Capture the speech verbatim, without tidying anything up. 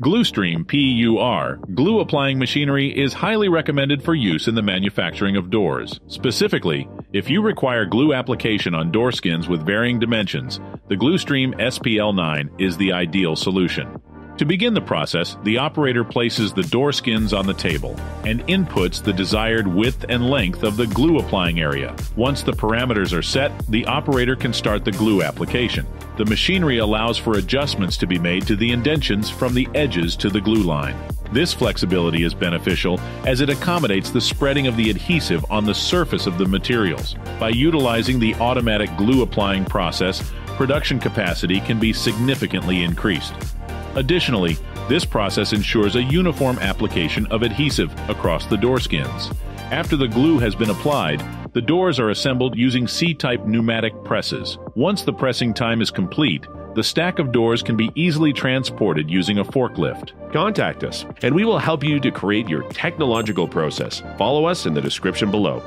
Gluestream P U R glue applying machinery is highly recommended for use in the manufacturing of doors. Specifically, if you require glue application on door skins with varying dimensions, the Gluestream S P L nine is the ideal solution. To begin the process, the operator places the door skins on the table and inputs the desired width and length of the glue applying area. Once the parameters are set, the operator can start the glue application. The machinery allows for adjustments to be made to the indentions from the edges to the glue line. This flexibility is beneficial as it accommodates the spreading of the adhesive on the surface of the materials. By utilizing the automatic glue applying process, production capacity can be significantly increased. Additionally, this process ensures a uniform application of adhesive across the door skins. After the glue has been applied, the doors are assembled using C type pneumatic presses. Once the pressing time is complete, the stack of doors can be easily transported using a forklift. Contact us, and we will help you to create your technological process. Follow us in the description below.